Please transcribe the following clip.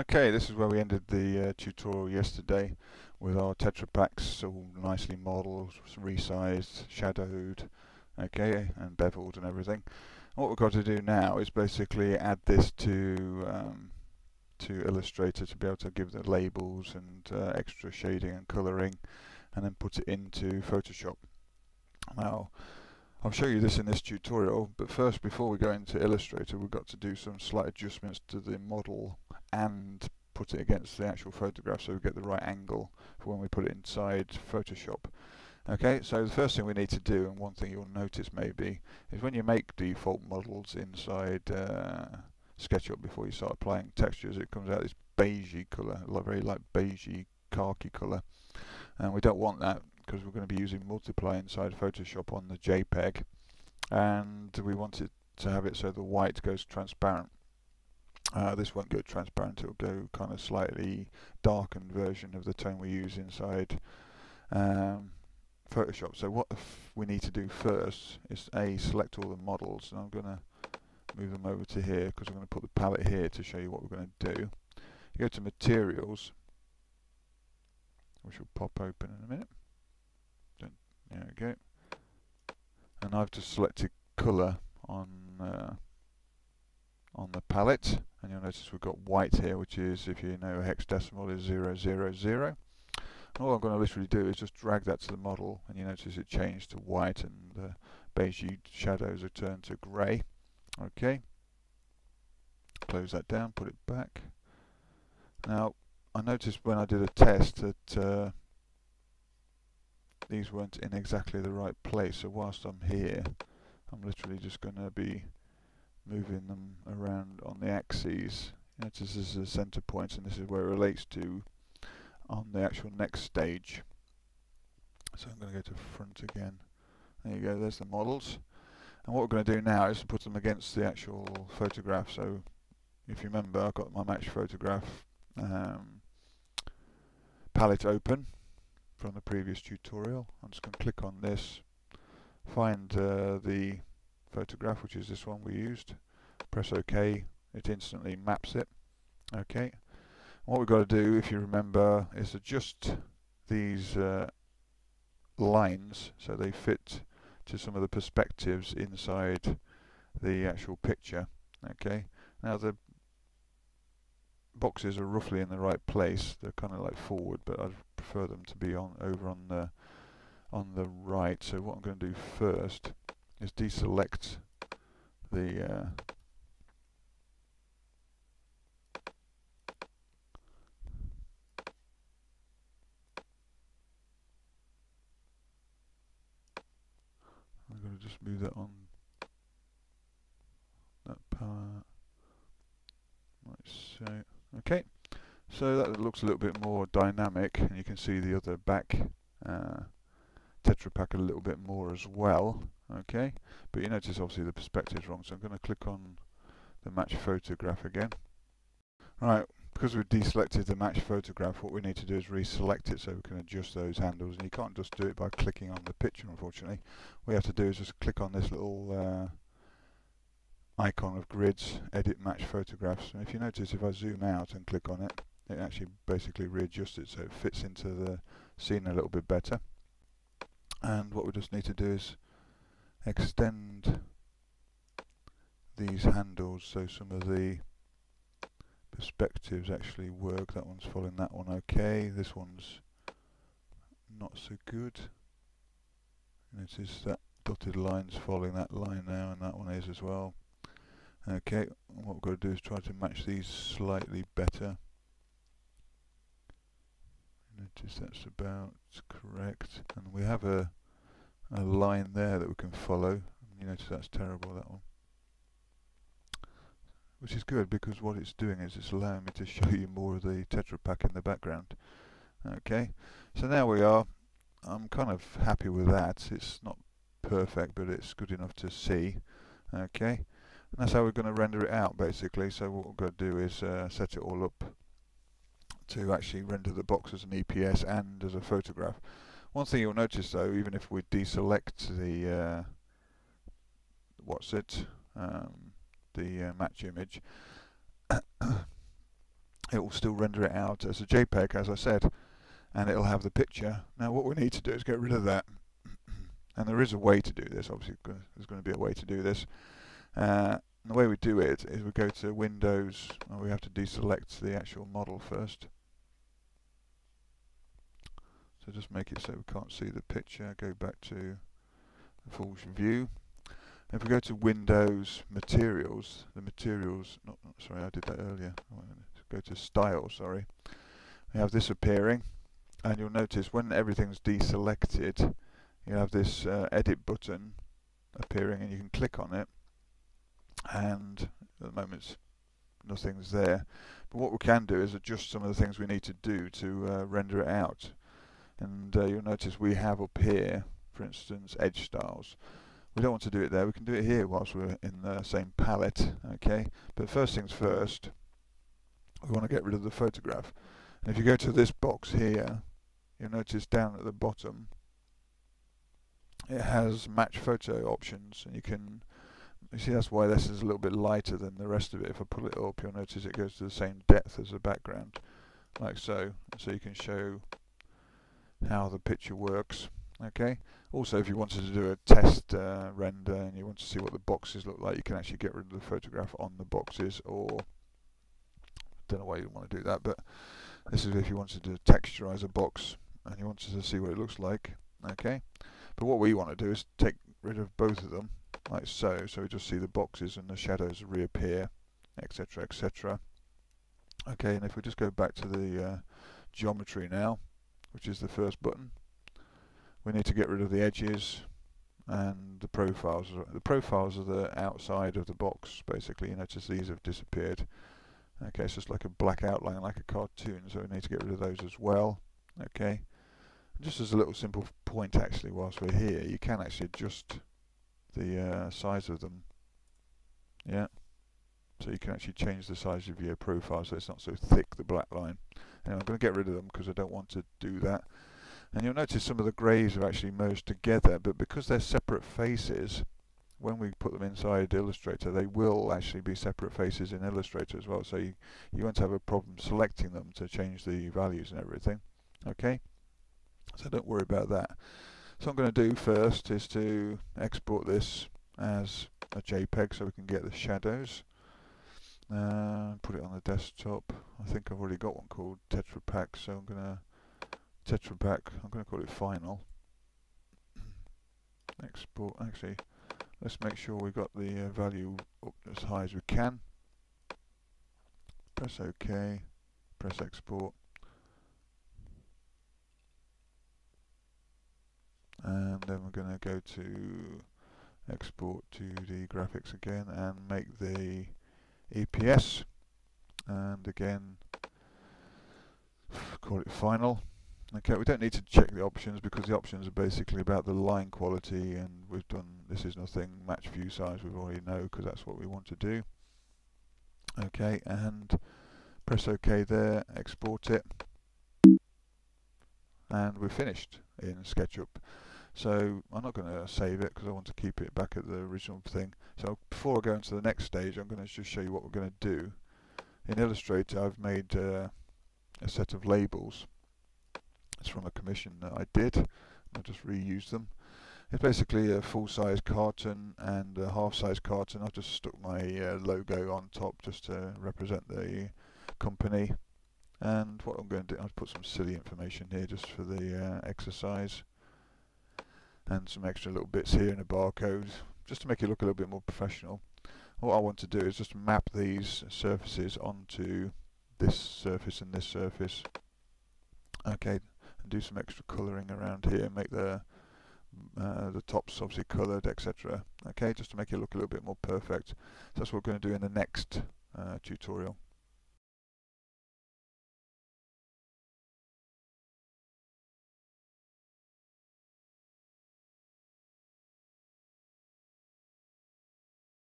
Okay, this is where we ended the tutorial yesterday with our Tetra Paks all nicely modelled, resized, shadowed, okay, and beveled and everything. And what we've got to do now is basically add this to Illustrator to be able to give the labels and extra shading and colouring, and then put it into Photoshop. Now, I'll show you this in this tutorial, but first, before we go into Illustrator, we've got to do some slight adjustments to the model and put it against the actual photograph so we get the right angle for when we put it inside Photoshop. Okay, so the first thing we need to do, and one thing you'll notice maybe, is when you make default models inside SketchUp before you start applying textures, it comes out this beigey colour, very light beigey, khaki colour, and we don't want that, because we're going to be using multiply inside Photoshop on the JPEG, and we want it to have it so the white goes transparent. This won't go transparent, it'll go kind of slightly darkened version of the tone we use inside Photoshop. So what we need to do first is select all the models, and I'm going to move them over to here because I'm going to put the palette here to show you what we're going to do. You go to Materials, which will pop open in a minute. There we go, and I've just selected colour on the palette, and you'll notice we've got white here, which is, if you know, hexadecimal is 000. And all I'm going to literally do is just drag that to the model, and you notice it changed to white, and the beige shadows are turned to grey. Okay, close that down, put it back. Now, I noticed when I did a test that these weren't in exactly the right place, so whilst I'm here, I'm literally just going to be moving them around on the axes. Notice this is the centre point, and this is where it relates to on the actual next stage. So I'm going to go to front again. There you go, there's the models. And what we're going to do now is to put them against the actual photograph. So if you remember, I've got my match photograph palette open from the previous tutorial. I'm just going to click on this, find the photograph, which is this one we used, press OK, it instantly maps it. Okay, what we've got to do, if you remember, is adjust these lines so they fit to some of the perspectives inside the actual picture. Okay, now the boxes are roughly in the right place, they're kind of like forward, but I'd prefer them to be on over on the right. So what I'm going to do first is deselect the I'm going to just move that on that part like so. Okay, so that looks a little bit more dynamic, and you can see the other back Tetra Pak a little bit more as well. Okay, but you notice obviously the perspective's wrong, so I'm going to click on the match photograph again. Right, because we've deselected the match photograph, what we need to do is reselect it so we can adjust those handles, and you can't just do it by clicking on the picture, unfortunately. What you have to do is just click on this little icon of grids, edit match photographs, and if you notice, if I zoom out and click on it, it actually basically readjusts it so it fits into the scene a little bit better. And what we just need to do is extend these handles so some of the perspectives actually work. That one's following that one, okay, this one's not so good. Notice that dotted line's following that line now, and that one is as well. Okay, what we've got to do is try to match these slightly better. Notice that's about correct, and we have a line there that we can follow. You notice that's terrible, that one, which is good, because what it's doing is it's allowing me to show you more of the Tetra Pak in the background. Okay, so now we are, I'm kind of happy with that. It's not perfect, but it's good enough to see. Okay, and that's how we're going to render it out basically. So what we're going to do is set it all up to actually render the box as an EPS and as a photograph. One thing you'll notice though, even if we deselect the match image it will still render it out as a JPEG, as I said, and it'll have the picture. Now what we need to do is get rid of that, and there is a way to do this, obviously there's going to be a way to do this. The way we do it is we go to Windows, and we have to deselect the actual model first. So just make it so we can't see the picture, go back to the full view. If we go to Windows Materials, the Materials, sorry, I did that earlier. Go to Style, sorry. We have this appearing, and you'll notice when everything's deselected, you have this edit button appearing, and you can click on it. And at the moment, nothing's there. But what we can do is adjust some of the things we need to do to render it out. And you'll notice we have up here, for instance, edge styles. We don't want to do it there, we can do it here whilst we're in the same palette, okay? But first things first, we want to get rid of the photograph. And if you go to this box here, you'll notice down at the bottom, it has match photo options, and you can, you see that's why this is a little bit lighter than the rest of it. If I pull it up, you'll notice it goes to the same depth as the background, like so. So you can show how the picture works. Okay. Also, if you wanted to do a test render and you want to see what the boxes look like, you can actually get rid of the photograph on the boxes, or don't know why you want to do that, but this is if you wanted to texturize a box and you wanted to see what it looks like. Okay. But what we want to do is take rid of both of them, like so. So we just see the boxes and the shadows reappear, etc., etc. Okay. And if we just go back to the geometry now, which is the first button. We need to get rid of the edges and the profiles. The profiles are the outside of the box, basically. You notice these have disappeared. Okay, so it's like a black outline, like a cartoon, so we need to get rid of those as well. Okay, and just as a little simple point, actually, whilst we're here, you can actually adjust the size of them. Yeah, so you can actually change the size of your profile so it's not so thick, the black line. And I'm going to get rid of them because I don't want to do that. And you'll notice some of the greys are actually merged together, but because they're separate faces, when we put them inside Illustrator, they will actually be separate faces in Illustrator as well, so you won't have a problem selecting them to change the values and everything. Okay, so don't worry about that. So what I'm going to do first is to export this as a JPEG so we can get the shadows. Put it on the desktop. I think I've already got one called Tetra Pak, so I'm going to Tetra Pak, I'm going to call it Final. Export, actually, let's make sure we've got the value up as high as we can. Press OK, press Export. And then we're going to go to Export to the graphics again and make the EPS. And again, call it Final. Okay, we don't need to check the options because the options are basically about the line quality, and we've done this is nothing, match view size we already know because that's what we want to do. Okay, and press OK there, export it, and we're finished in SketchUp. So I'm not going to save it because I want to keep it back at the original thing. So before I go into the next stage, I'm going to just show you what we're going to do. In Illustrator, I've made a set of labels. It's from a commission that I did. I just reused them. It's basically a full-size carton and a half-size carton. I just stuck my logo on top just to represent the company. And what I'm going to do, I'll put some silly information here just for the exercise, and some extra little bits here and a barcode, just to make it look a little bit more professional. What I want to do is just map these surfaces onto this surface and this surface. Okay. And do some extra colouring around here, make the tops obviously coloured, etc. Okay, just to make it look a little bit more perfect. So that's what we're going to do in the next tutorial.